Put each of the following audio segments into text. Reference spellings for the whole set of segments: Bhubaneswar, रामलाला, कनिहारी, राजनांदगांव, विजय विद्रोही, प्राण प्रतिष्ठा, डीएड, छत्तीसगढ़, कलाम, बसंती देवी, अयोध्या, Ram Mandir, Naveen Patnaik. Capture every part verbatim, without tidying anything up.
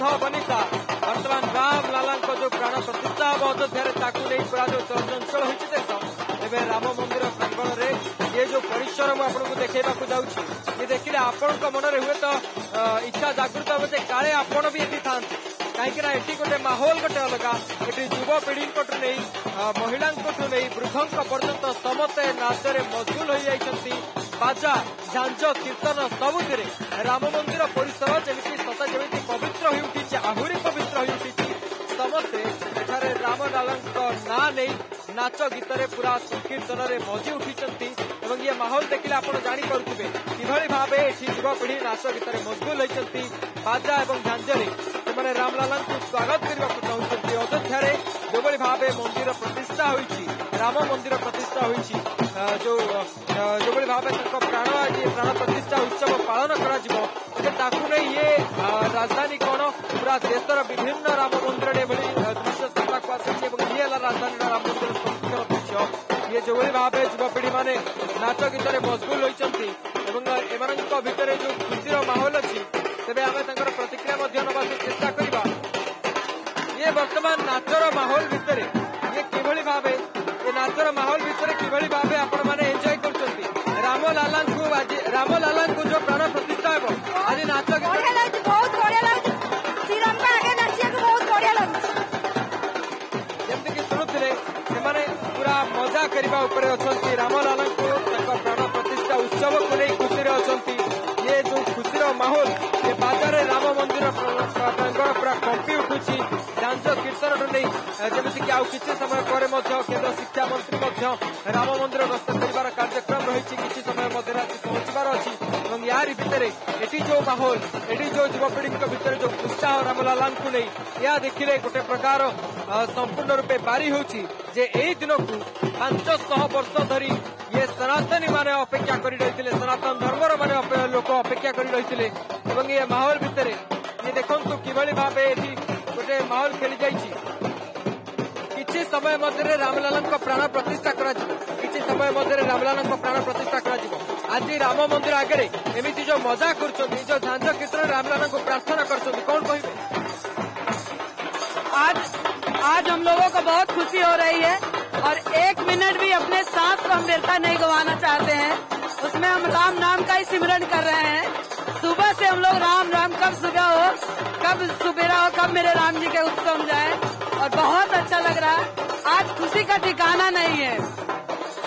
वृद्ध बनिता बर्तमान राम लालां जो प्राण प्रतिष्ठा हब अयोध्या पूरा जो चंचल होती देश एवं राम मंदिर प्रांगण में ये जो परिश्रम आपको देखा जाऊँगी ये देखने आपण मनरे हुए तो इच्छा जागृत हे जे काले आपण भी ये था कहीं एटी गोटे माहौल गोटे अलग ये युवपीढ़ी नहीं महिला नहीं वृद्धों पर्यंत समस्ते नाचने मजबूल हो जाती बाजा झांझ कीर्तन सबुति राम मंदिर परिसर जमी सत जमी पवित्र होती आहरी पवित्र होती समस्ते राम लाला ना नहीं नाच गीत पूरा संकीर्तन मजि उठी ये माहौल देखने आप जापे कि भाव युवपीढ़ी नाच गीत मजबूल होती बाजा और झांझ मैंने रामलाला को स्वागत करने को चाहते अयोध्या जो भाव मंदिर प्रतिष्ठा होती राम मंदिर प्रतिष्ठा होती जो जो भाव प्राण प्राण प्रतिष्ठा उत्सव पालन कर ये राजधानी कौन पूरा देशर विभिन्न राम मंदिर दृश्य सामना ये राजधानी राम मंदिर संस्कृत दृश्य ये जो भाव युवपीढ़ी मैंने नाच गीत मजबूल होती भितर जो खुशी माहौल अच्छी तेरे आम प्रतिक्रिया चेष्टा करवा ये बर्तमान नाचर माहौल भितर ये किभली भाव ये नाचर माहौल भितर किभली भाव आपण मैंने एंजॉय कर राम लाला आज राम लाला जो प्राण प्रतिष्ठा हे आज नाच बहुत जमी कि शुणुते पूरा मजा करने अच्छा राम लाला प्राण प्रतिष्ठा उत्सव को नहीं खुशी अच्छा ये जो खुशीर माहौल ये बाजार राम मंदिर प्रांगण पूरा कंपी उठुची डांस कीर्तन नहीं जमीक कि समय पर केन्द्र शिक्षा मंत्री राम मंदिर गस्त कर कार्यक्रम रही किसी समय मध्य पहुंचवार अच्छी यार भितर एटी जो माहौल एटी जो युवपीढ़ी भितर जो उत्साह रामलाला को नहीं या देखने गोटे प्रकार संपूर्ण रूपे बारी होची जे यही दिन को पांच सौ वर्ष धरी ये सनातनी माने अपेक्षा कर सनातन धर्मर माने लोक अपेक्षा कर ये माहौल भितर ये देखु किभली भाव ये गोटे माहौल खेली जाइए कि समय मध्य रामलाला प्राण प्रतिष्ठा कर समय मध्य रामलाला प्राण प्रतिष्ठा कर आज राम मंदिर आगे एमती जो मजा करो झांझ कीर्तन रामलाला को प्रार्थना कर कौन कह आज आज हम लोगों को बहुत खुशी हो रही है और एक मिनट भी अपने सांस को हम व्यर्थ नहीं गंवाना चाहते हैं। उसमें हम राम नाम का ही सिमरन कर रहे हैं। सुबह से हम लोग राम राम कब सुबह हो कब सुबेरा हो कब मेरे राम जी के उत्सव हम जाए और बहुत अच्छा लग रहा है। आज खुशी का ठिकाना नहीं है,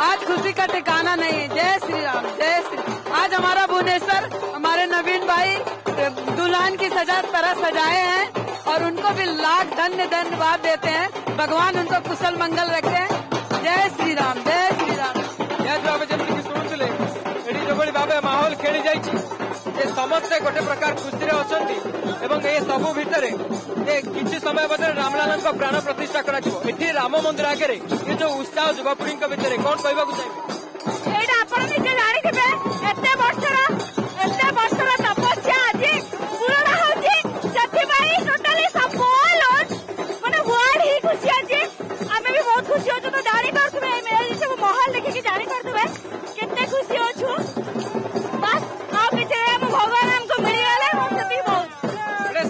आज खुशी का ठिकाना नहीं है। जय श्री राम, जय श्री। आज हमारा भुवनेश्वर हमारे नवीन भाई दुल्हन की सजा तरह सजाए हैं और उनको भी लाख धन्य धन्यवाद देते हैं। भगवान उनको कुशल मंगल रखे। जय श्री राम, जय श्री राम। जमीन शुणुले ये भाव माहौल खेली जाइए समस्ते गोटे प्रकार खुशी अच्छा ये सबू भितर किसी समय बदले रामलाला प्राण प्रतिष्ठा कर राम मंदिर आगे ये जो उत्साह युवपीढ़ी भितर कौन कहवाक चाहिए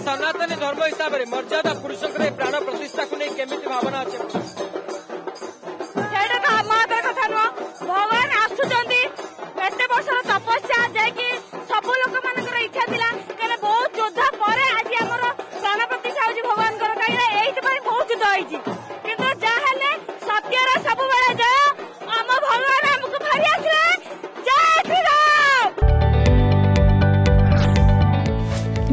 सनातनी धर्म हिसाब से मर्यादा पुरुषों के प्राण प्रतिष्ठा को नहीं केमिति भावना अच्छे कथा नुह भगवान आसुंच एत वर्ष तपस्या जे कि सब लोक मान इच्छा था कहीं बहुत योद्धा पर आज आम प्राण प्रतिष्ठा हो भगवान कहीं ये बहुत युद्ध हो सत्यर सब जय आम भगवान आमको भारी आसला